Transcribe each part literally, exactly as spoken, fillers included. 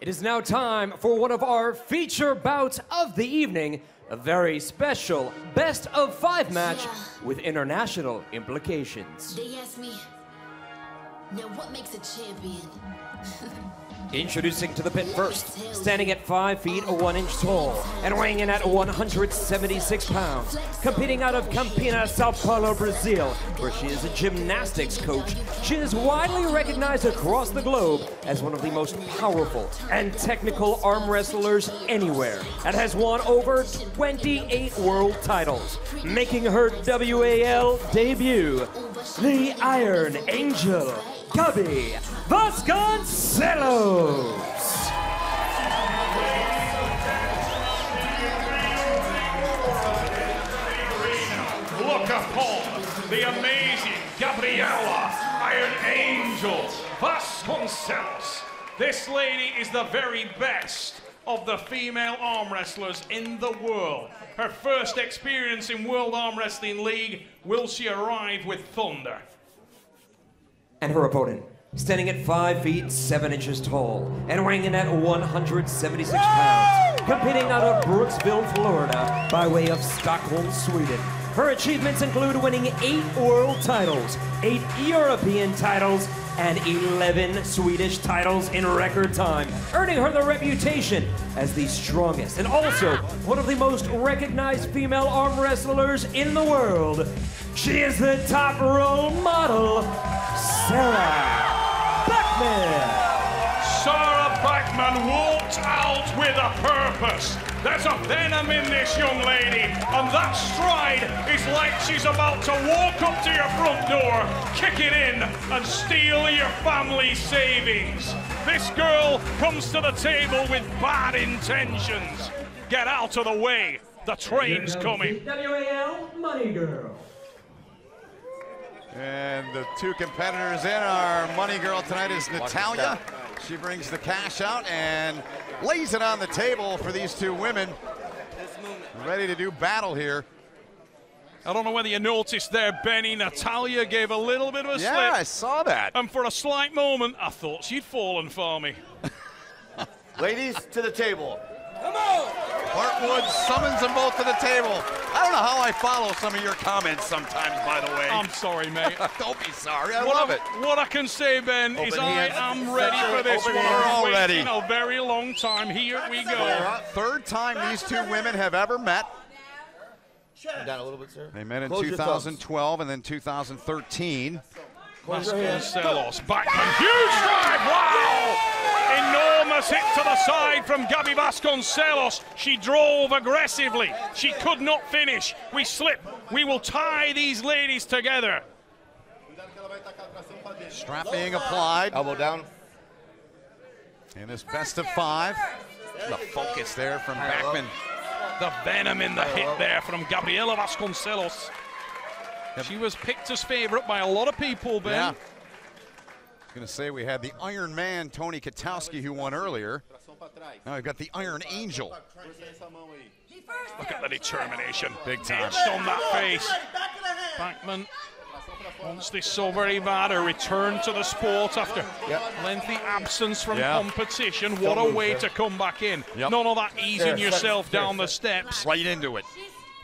It is now time for one of our feature bouts of the evening, a very special best of five match yeah. with international implications. They asked me, now what makes a champion? Introducing to the pit first, standing at five feet one inch tall and weighing in at one hundred seventy-six pounds, competing out of Campinas, Sao Paulo, Brazil, where she is a gymnastics coach. She is widely recognized across the globe as one of the most powerful and technical arm wrestlers anywhere, and has won over twenty-eight world titles, making her W A L debut, the Iron Angel, Gabi Vasconcelos! Look upon the amazing Gabriela Iron Angel Vasconcelos. This lady is the very best of the female arm wrestlers in the world. Her first experience in World Arm Wrestling League, will she arrive with thunder? And her opponent, standing at five feet seven inches tall and weighing in at one hundred seventy-six pounds, competing out of Brooksville, Florida, by way of Stockholm, Sweden. Her achievements include winning eight world titles, eight European titles, and eleven Swedish titles in record time, earning her the reputation as the strongest and also one of the most recognized female arm wrestlers in the world. She is the top role model, Sarah Backman. Sarah Backman walked out with a purpose. There's a venom in this young lady, and that stride is like she's about to walk up to your front door, kick it in, and steal your family's savings. This girl comes to the table with bad intentions. Get out of the way. The train's coming. W A L Money Girl. And the two competitors in our Money Girl tonight is Natalia. She brings the cash out and lays it on the table for these two women. Ready to do battle here. I don't know whether you noticed there, Benny. Natalia gave a little bit of a slip. Yeah, I saw that. And for a slight moment, I thought she'd fallen for me. Ladies, to the table. Come on! Bart Woods summons them both to the table. I don't know how I follow some of your comments sometimes, by the way. I'm sorry, mate. Don't be sorry. I what love I, it. What I can say, Ben, open is hands. I am ready for this one. We're all ready. In a very long time. Here we go. Third time these two women have ever met. Come down a little bit, sir. They met in Close two thousand twelve and then two thousand thirteen. Vasconcelos, Backman, huge drive! Wow! Enormous hit to the side from Gabi Vasconcelos. She drove aggressively. She could not finish. We slip. We will tie these ladies together. Strap being applied. Elbow down. In this best of five. The focus there from Backman. The venom in the hit there from Gabriela Vasconcelos. She was picked as favorite by a lot of people, Ben. Yeah. I was going to say we had the Iron Man, Tony Katowski, who won earlier. Now we've got the Iron Angel. Look at the determination. Big time. Edged on that face. Backman wants this so very bad. A return to the sport after yep. lengthy absence from yep. competition. What a way to come back in. Yep. None of that easing yourself down the steps. Right into it.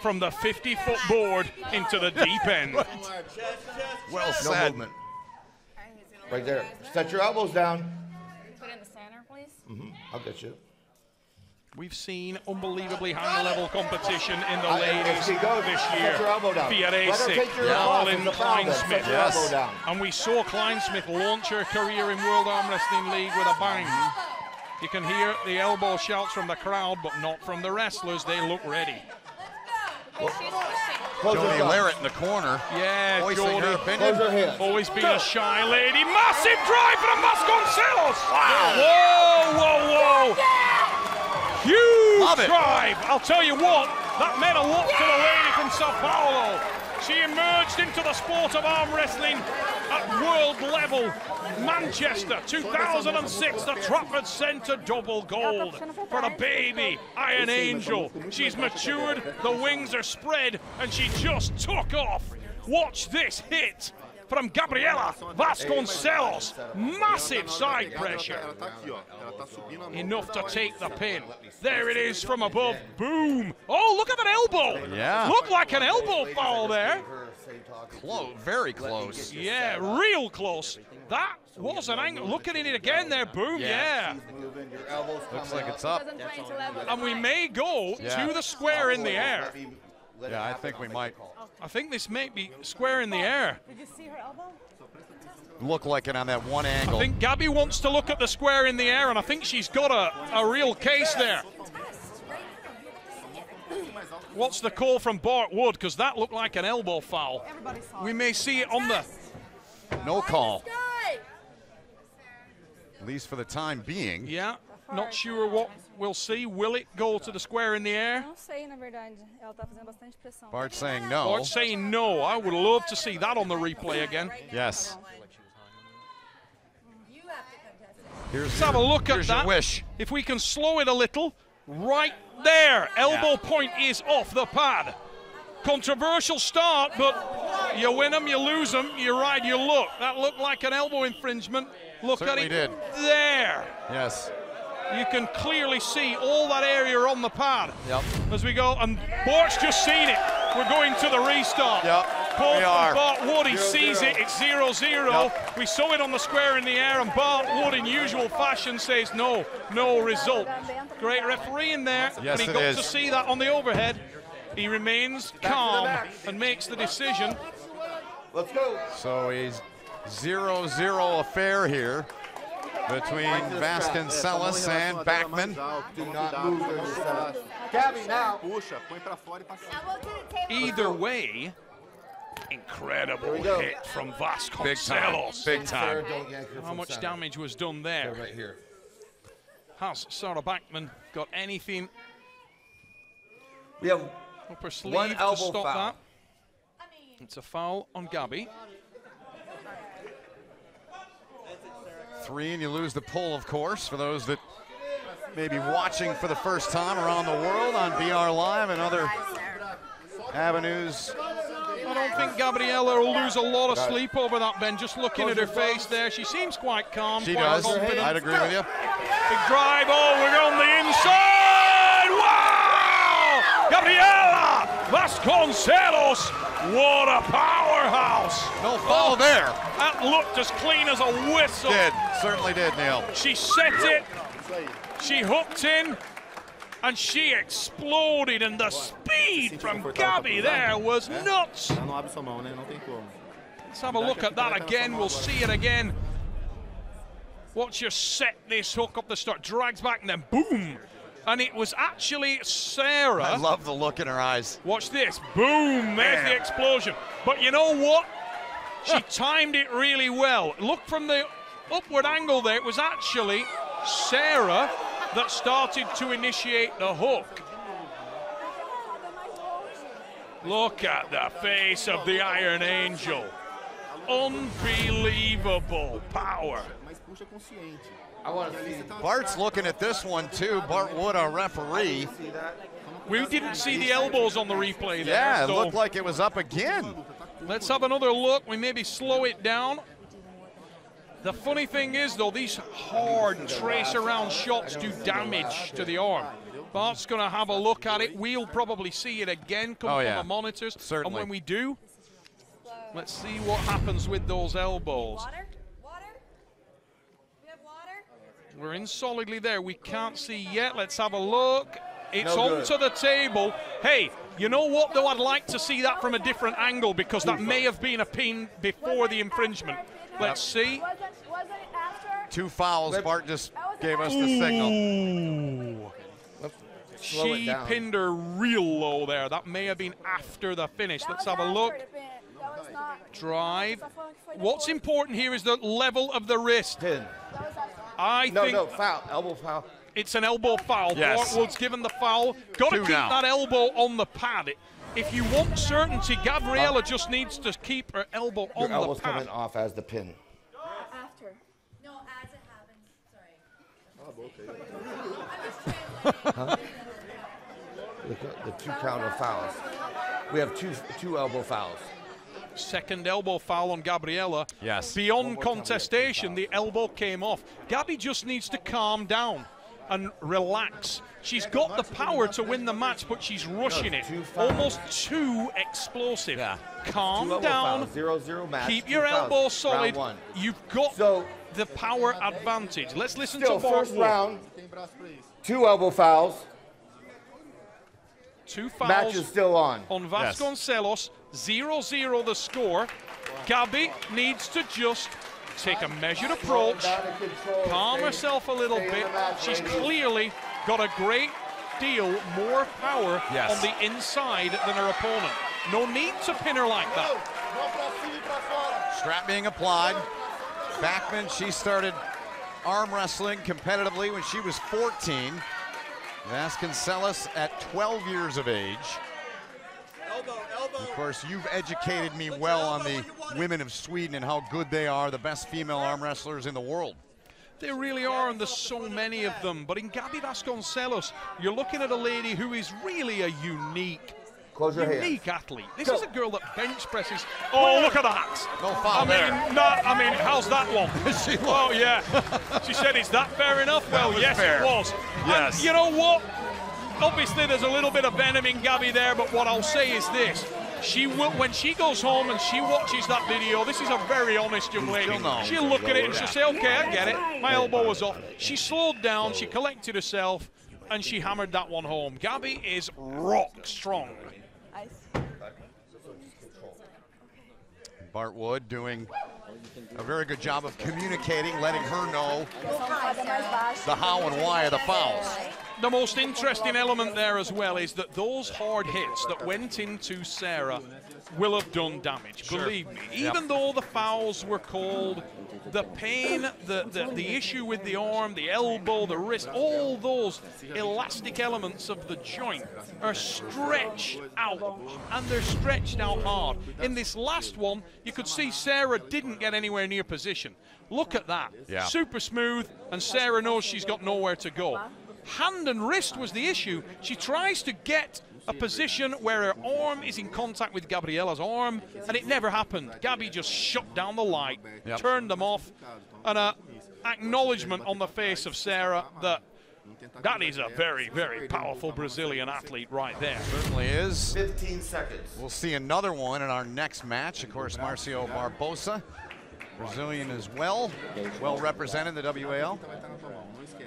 From the fifty-foot board into the deep end. Right. Well said. No movement. Right there. Set your elbows down. Put it in the center, please. Mm-hmm. I'll get you. We've seen unbelievably high-level competition in the ladies this year. Fioresic, Colin, Kleinsmith. Yes. And we saw Kleinsmith launch her career in World Arm Wrestling League with a bang. You can hear the elbow shouts from the crowd, but not from the wrestlers. They look ready. Well, Joanie Larratt in the corner. Yeah, Joanie. Always been a shy lady. Massive drive from Vasconcelos. Wow. Whoa, whoa, whoa. Yeah. Huge drive. I'll tell you what, that meant a lot yeah. to the lady from Sao Paulo. She emerged into the sport of arm wrestling at world level. Manchester, two thousand six, the Trafford Centre double gold for the baby Iron Angel. She's matured, the wings are spread, and she just took off. Watch this hit from Gabriela Vasconcelos. Massive side pressure. Enough to take the pin. There it is from above. Boom. Oh, look at that elbow. Yeah. Looked like an elbow foul there. Close, very close. Yeah, real close. That was an angle. Look at it again there. Boom, yeah. yeah. Looks like it's up. And we may go yeah. to the square in the air. Yeah, I think we might. I think this may be square in the air. Did you see her elbow? Look like it on that one angle. I think Gabby wants to look at the square in the air, and I think she's got a, a real case there. What's the call from Bart Wood? Because that looked like an elbow foul. We may see it on the... No call. At least for the time being. Yeah, not sure what we'll see. Will it go to the square in the air? Bart's saying no. Bart's saying no. I would love to see that on the replay again. Yes. Here's Let's your, have a look at that. Wish. If we can slow it a little. Right there, elbow yeah. point is off the pad. Controversial start, but you win them, you lose them, you ride your luck. That looked like an elbow infringement. Look Certainly at it did. there. Yes. You can clearly see all that area on the pad yep. as we go. And Bort's just seen it. We're going to the restart. Yep. Call from Bart Wood, he zero, sees zero. it, it's zero, zero. Yep. We saw it on the square in the air, and Bart Wood, in usual fashion, says no, no result. Great referee in there, yes, and he got is. to see that on the overhead. He remains Back calm and makes the decision. Let's go. So he's zero, zero affair here between Vasconcelos and Backman. Do not move yourself. Either way, incredible hit from Vasconcelos. Big time. Big time. How much damage was done there? Right here. Has Sarah Backman got anything? We have up her sleeve one elbow to stop foul. that. It's a foul on Gabby. Three, and you lose the pull, of course, for those that may be watching for the first time around the world on B R Live and other avenues. I don't think Gabriela will lose a lot of sleep over that, Ben. Just looking at her face there, she seems quite calm. She quite does. Confident. I'd agree with you. Big drive. Oh, we're on the inside. Wow! Gabriela Vasconcelos. What a powerhouse. No foul oh, there. That looked as clean as a whistle. Did. Certainly did, Neil. She set it. She hooked in. And she exploded, and the speed from Gabby there was nuts. Let's have a look at that again. We'll see it again. Watch her set this hook up the start. Drags back, and then boom. And it was actually Sarah. I love the look in her eyes. Watch this. Boom. There's the explosion. But you know what? She timed it really well. Look from the upward angle there. It was actually Sarah that started to initiate the hook. Look at the face of the Iron Angel. Unbelievable power. Bart's looking at this one too. Bart Wood, our referee. We didn't see the elbows on the replay there. Yeah, it so looked like it was up again. Let's have another look. We maybe slow it down. The funny thing is, though, these hard trace-around shots do damage to the arm. Bart's going to have a look at it. We'll probably see it again come oh, from yeah. the monitors. Certainly. And when we do, let's see what happens with those elbows. Water? Water? We have water? We're in solidly there. We can't see yet. Let's have a look. It's no onto the table. Hey, you know what, though? I'd like to see that from a different angle, because that may have been a pin before the infringement. Let's see. Was it, was it after? Two fouls. Bart just gave us the signal. She pinned her real low there. That may have been after the finish. Let's have a look. Drive. What's important here is the level of the wrist. Pin. I think. No, no, foul. Elbow foul. It's an elbow foul. Yes. Bart Wood's given the foul. Got to keep that elbow on the pad. It, If you want certainty, Gabriela just needs to keep her elbow on the pad. Your elbow's coming off as the pin. After. No, as it happens. Sorry. Oh, okay. huh? The, the two counter fouls. We have two two elbow fouls. Second elbow foul on Gabriela. Yes. Beyond contestation, the elbow came off. Gabby just needs to calm down and relax. She's got the power to win the match, but she's rushing it. Almost too explosive. Yeah. Calm down. Zero, zero match. Keep your elbow solid. You've got so, the power advantage. Let's listen still, to Bart. First round, two elbow fouls. Two fouls. Match is still on. On Vasconcelos. zero zero the score. Gabby needs to just take a measured approach, calm herself a little bit. She's clearly got a great deal more power yes. on the inside than her opponent. No need to pin her like that. Strap being applied. Backman, she started arm wrestling competitively when she was fourteen. Vasconcelos at twelve years of age. Of course, you've educated me well on the women of Sweden and how good they are, the best female arm wrestlers in the world. They really are, and there's so many of them. But in Gabi Vasconcelos, you're looking at a lady who is really a unique, unique athlete. This Go. is a girl that bench presses. Oh, look at that. No foul I there. Mean, not, I mean, how's that one? Oh, yeah. She said, is that fair enough? Well, yes, fair. it was. Yes. And you know what? Obviously, there's a little bit of venom in Gabby there, but what I'll say is this. She will, when she goes home and she watches that video, this is a very honest young lady. She'll look at it and she'll say, okay, I get it. My elbow was off. She slowed down, she collected herself, and she hammered that one home. Gabby is rock strong. Bart Wood doing a very good job of communicating, letting her know the how and why of the fouls. The most interesting element there as well is that those hard hits that went into Sarah will have done damage, sure. believe me. Even yep. though the fouls were called, the pain, the, the, the issue with the arm, the elbow, the wrist, all those elastic elements of the joint are stretched out, and they're stretched out hard. In this last one, you could see Sarah didn't get anywhere near position. Look at that, yeah. super smooth, and Sarah knows she's got nowhere to go. Hand and wrist was the issue. She tries to get a position where her arm is in contact with Gabriela's arm, and it never happened. Gabby just shut down the light, yep. turned them off, and an acknowledgement on the face of Sarah that that is a very, very powerful Brazilian athlete right there. Certainly is. fifteen seconds. We'll see another one in our next match. Of course, Marcio Barbosa, Brazilian as well, well represented in the W A L.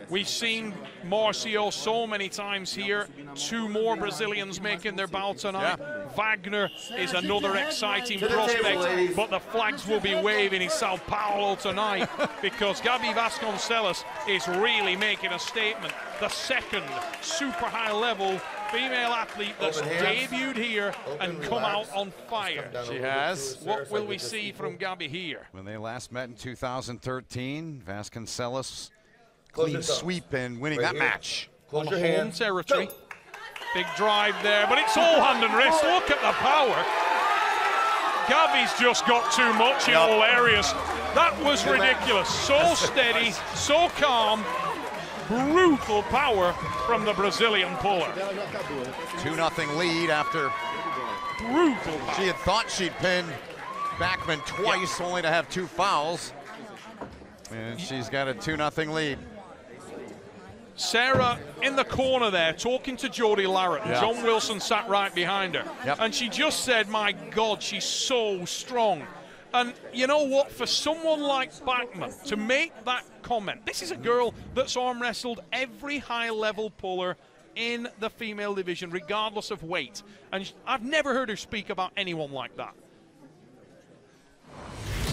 We've seen Marcio so many times here. Two more Brazilians making their bow tonight. Yeah. Wagner is another exciting prospect, table, but the flags will be waving in Sao Paulo tonight because Gabi Vasconcelos is really making a statement. The second super high-level female athlete that's debuted here Open, and come relax. out on fire. She has. What will we see from Gabi here? When they last met in two thousand thirteen, Vasconcelos clean sweep and winning right that here. match. Close on your home hand. territory. Go. Big drive there, but it's all hand and wrist. Look at the power. Gabi's just got too much in yep. all areas. That was ridiculous. So steady, so calm. Brutal power from the Brazilian puller. two nothing lead after brutal. Power. She had thought she'd pinned Backman twice, yep. only to have two fouls. And she's got a two nothing lead. Sarah in the corner there talking to Joanie Larratt. Yeah. John Wilson sat right behind her. Yep. And she just said, my God, she's so strong. And you know what? For someone like Backman to make that comment, this is a girl that's arm wrestled every high-level puller in the female division, regardless of weight. And I've never heard her speak about anyone like that.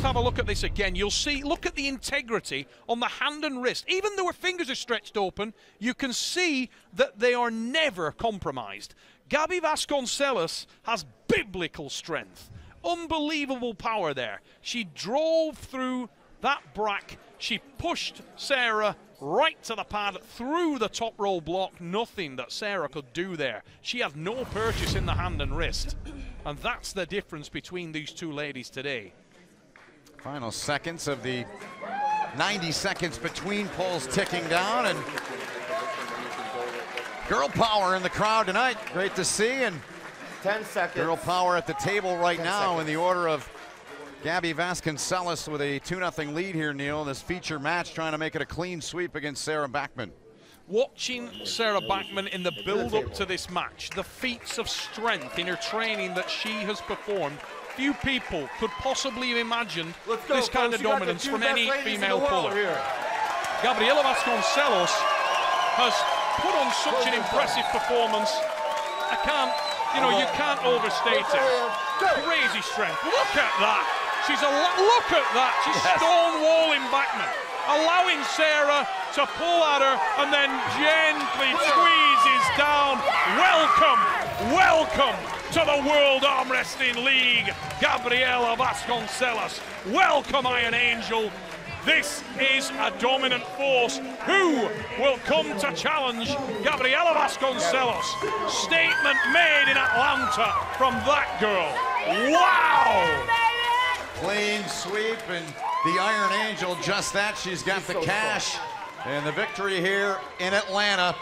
Have a look at this again. You'll see, look at the integrity on the hand and wrist. Even though her fingers are stretched open, you can see that they are never compromised. Gabi Vasconcelos has biblical strength. Unbelievable power there. She drove through that brack. She pushed Sarah right to the pad, through the top row block. Nothing that Sarah could do there. She had no purchase in the hand and wrist. And that's the difference between these two ladies today. Final seconds of the ninety seconds between polls ticking down, and girl power in the crowd tonight. Great to see, and ten seconds. Girl power at the table right now seconds. in the order of Gabby Vasconcelos with a two nothing lead here, Neil, in this feature match, trying to make it a clean sweep against Sarah Backman. Watching Sarah Backman in the build-up to this match, the feats of strength in her training that she has performed, few people could possibly have imagined go, this kind of dominance from any female puller. Here. Gabriela Vasconcelos has put on such an impressive performance. I can't, you know, you can't overstate it. Crazy strength. Look at that. She's a look at that. She's yes. stonewalling Backman, allowing Sarah to pull at her and then gently squeezes down. Welcome, welcome to the World Arm Wrestling League, Gabriela Vasconcelos. Welcome, Iron Angel. This is a dominant force. Who will come to challenge Gabriela Vasconcelos? Statement made in Atlanta from that girl. Wow! Clean sweep, and the Iron Angel just that. She's got the cash and the victory here in Atlanta.